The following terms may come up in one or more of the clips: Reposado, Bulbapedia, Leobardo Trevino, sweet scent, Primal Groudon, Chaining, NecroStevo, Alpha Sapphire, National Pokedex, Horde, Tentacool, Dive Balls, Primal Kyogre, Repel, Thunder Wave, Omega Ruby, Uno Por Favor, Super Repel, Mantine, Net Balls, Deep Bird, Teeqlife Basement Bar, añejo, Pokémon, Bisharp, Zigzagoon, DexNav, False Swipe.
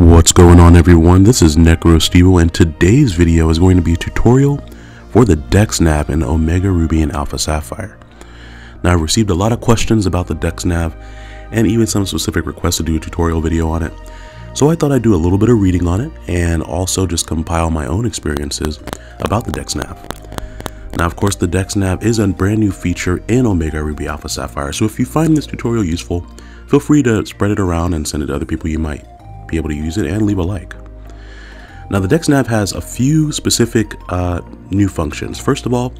What's going on, everyone? This is NecroStevo, and today's video is going to be a tutorial for the DexNav in Omega Ruby and Alpha Sapphire. Now, I received a lot of questions about the DexNav and even some specific requests to do a tutorial video on it. So I thought I'd do a little bit of reading on it and also just compile my own experiences about the DexNav. Now, of course, the DexNav is a brand new feature in Omega Ruby Alpha Sapphire. So if you find this tutorial useful, feel free to spread it around and send it to other people you might be able to use it, and leave a like. Now, the DexNav has a few specific new functions. First of all,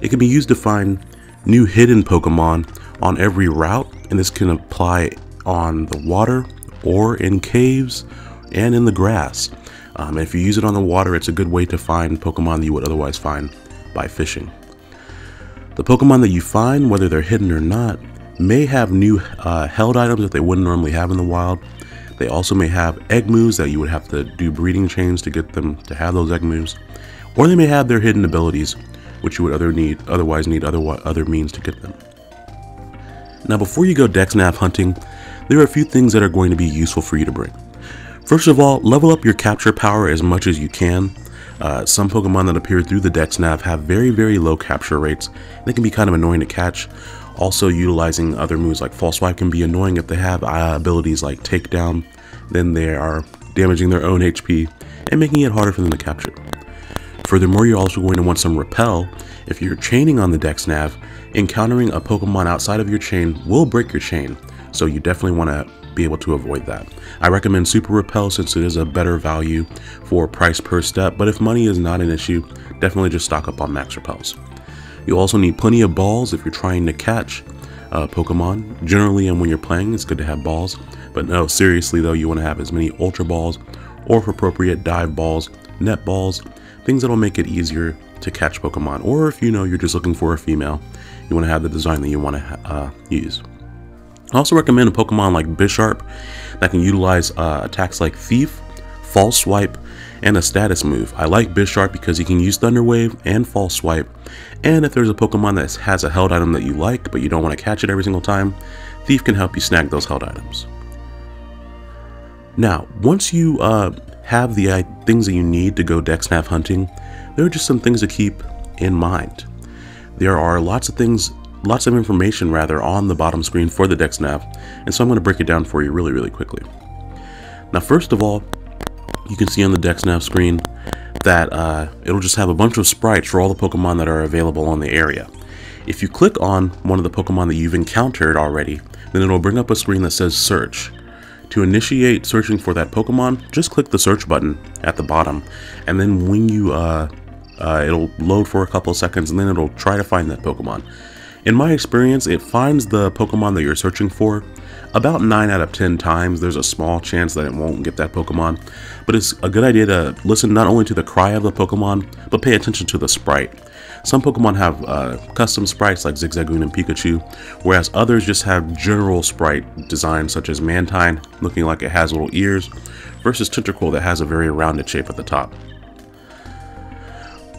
it can be used to find new hidden Pokemon on every route, and this can apply on the water or in caves and in the grass. If you use it on the water, it's a good way to find Pokemon that you would otherwise find by fishing. The Pokemon that you find, whether they're hidden or not, may have new held items that they wouldn't normally have in the wild. They also may have egg moves that you would have to do breeding chains to get them to have those egg moves, or they may have their hidden abilities, which you would otherwise need other means to get them. Now, before you go DexNav hunting, there are a few things that are going to be useful for you to bring. First of all, level up your capture power as much as you can. Some Pokemon that appear through the DexNav have very, very low capture rates. They can be kind of annoying to catch. Also, utilizing other moves like False Swipe can be annoying if they have abilities like Takedown. Then they are damaging their own HP and making it harder for them to capture. Furthermore, you're also going to want some Repel. If you're chaining on the DexNav, encountering a Pokemon outside of your chain will break your chain, so you definitely want to be able to avoid that. I recommend Super Repel since it is a better value for price per step, but if money is not an issue, definitely just stock up on max Repels. You also need plenty of balls if you're trying to catch Pokemon. Generally, and when you're playing, it's good to have balls, but no, seriously though, you want to have as many Ultra Balls, or if appropriate, Dive Balls, Net Balls, things that'll make it easier to catch Pokemon. Or if you know you're just looking for a female, you want to have the design that you want to use. I also recommend a Pokemon like Bisharp that can utilize attacks like Thief, False Swipe, and a status move. I like Bisharp because he can use Thunder Wave and False Swipe, and if there's a Pokemon that has a held item that you like but you don't want to catch it every single time, Thief can help you snag those held items. Now, once you have the things that you need to go DexNav hunting, there are just some things to keep in mind. There are lots of things, lots of information rather, on the bottom screen for the DexNav, and so I'm going to break it down for you really, really quickly. Now, first of all, you can see on the DexNav screen that it'll just have a bunch of sprites for all the Pokemon that are available on the area. If you click on one of the Pokemon that you've encountered already, then it'll bring up a screen that says search. To initiate searching for that Pokemon, just click the search button at the bottom, and then when you it'll load for a couple of seconds, and then it'll try to find that Pokemon. In my experience, it finds the Pokemon that you're searching for about 9 out of 10 times. There's a small chance that it won't get that Pokemon, but it's a good idea to listen not only to the cry of the Pokemon, but pay attention to the sprite. Some Pokemon have custom sprites like Zigzagoon and Pikachu, whereas others just have general sprite designs such as Mantine, looking like it has little ears, versus Tentacool that has a very rounded shape at the top.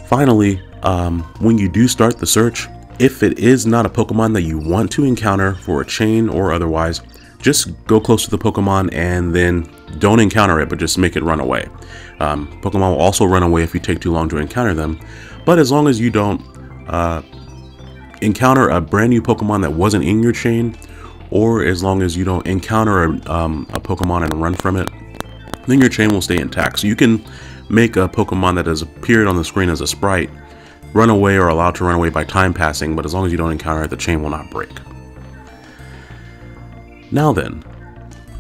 Finally, when you do start the search, if it is not a Pokemon that you want to encounter for a chain or otherwise, just go close to the Pokemon and then don't encounter it, but just make it run away. Pokemon will also run away if you take too long to encounter them, but as long as you don't encounter a brand new Pokemon that wasn't in your chain, or as long as you don't encounter a Pokemon and run from it, then your chain will stay intact. So you can make a Pokemon that has appeared on the screen as a sprite run away or allowed to run away by time passing, but as long as you don't encounter it, the chain will not break. Now then,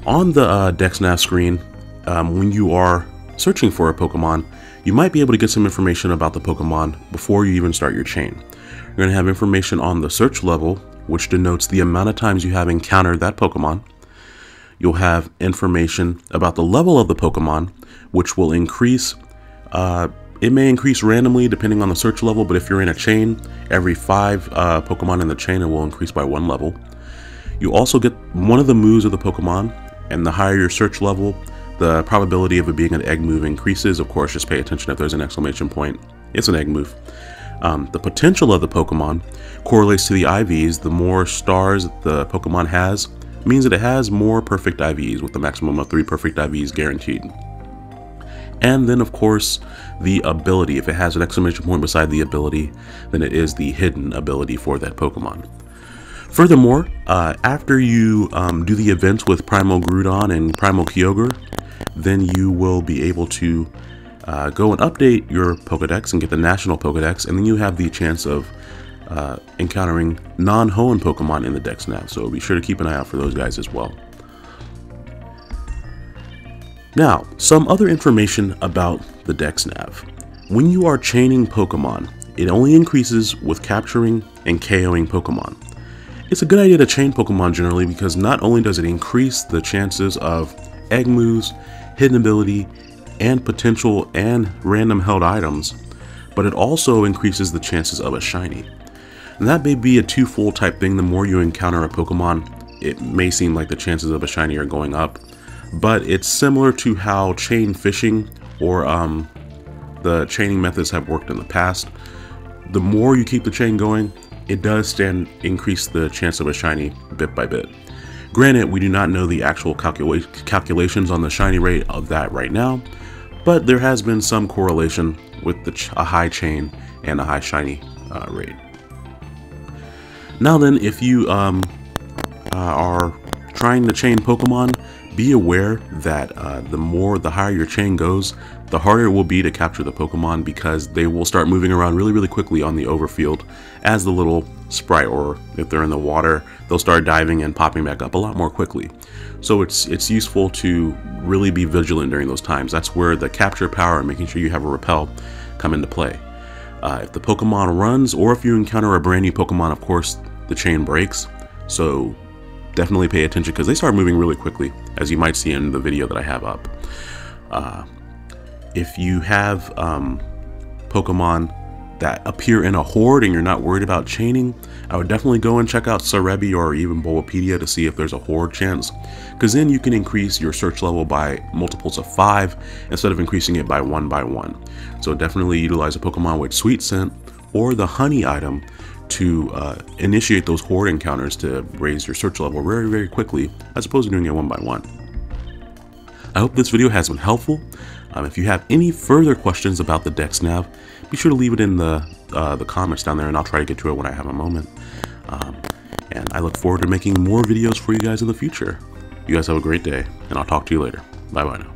on the DexNav screen, when you are searching for a Pokemon, you might be able to get some information about the Pokemon before you even start your chain. You're going to have information on the search level, which denotes the amount of times you have encountered that Pokemon. You'll have information about the level of the Pokemon, which will increase it may increase randomly depending on the search level, but if you're in a chain, every 5 Pokemon in the chain, it will increase by 1 level. You also get one of the moves of the Pokemon, and the higher your search level, the probability of it being an egg move increases. Of course, just pay attention if there's an exclamation point. It's an egg move. The potential of the Pokemon correlates to the IVs. The more stars the Pokemon has means that it has more perfect IVs, with the maximum of 3 perfect IVs guaranteed. And then of course the ability, if it has an exclamation point beside the ability, then it is the hidden ability for that Pokemon. Furthermore, after you do the events with Primal Groudon and Primal Kyogre, then you will be able to go and update your Pokedex and get the National Pokedex, and then you have the chance of encountering non-Hoenn Pokemon in the DexNav, so be sure to keep an eye out for those guys as well. Now, some other information about the DexNav. When you are chaining Pokemon, it only increases with capturing and KOing Pokemon. It's a good idea to chain Pokemon generally because not only does it increase the chances of egg moves, hidden ability, and potential and random held items, but it also increases the chances of a shiny. And that may be a twofold type thing. The more you encounter a Pokemon, it may seem like the chances of a shiny are going up, but it's similar to how chain fishing or the chaining methods have worked in the past. The more you keep the chain going, it does increase the chance of a shiny bit by bit. Granted, we do not know the actual calculations on the shiny rate of that right now, but there has been some correlation with a high chain and a high shiny rate. Now then, if you are trying to chain Pokemon, be aware that the higher your chain goes, the harder it will be to capture the Pokemon, because they will start moving around really, really quickly on the overfield as the little sprite, or if they're in the water, they'll start diving and popping back up a lot more quickly. So it's useful to really be vigilant during those times. That's where the capture power and making sure you have a repel come into play. If the Pokemon runs, or if you encounter a brand new Pokemon, of course, the chain breaks. So definitely pay attention, because they start moving really quickly, as you might see in the video that I have up. If you have Pokemon that appear in a horde and you're not worried about chaining, I would definitely go and check out Serebii or even Bulbapedia to see if there's a horde chance, because then you can increase your search level by multiples of 5 instead of increasing it by one. So definitely utilize a Pokemon with sweet scent or the honey item to initiate those horde encounters to raise your search level very, very quickly, as opposed to doing it one by one. I hope this video has been helpful. If you have any further questions about the DexNav, be sure to leave it in the comments down there, and I'll try to get to it when I have a moment. And I look forward to making more videos for you guys in the future. You guys have a great day, and I'll talk to you later. Bye bye now.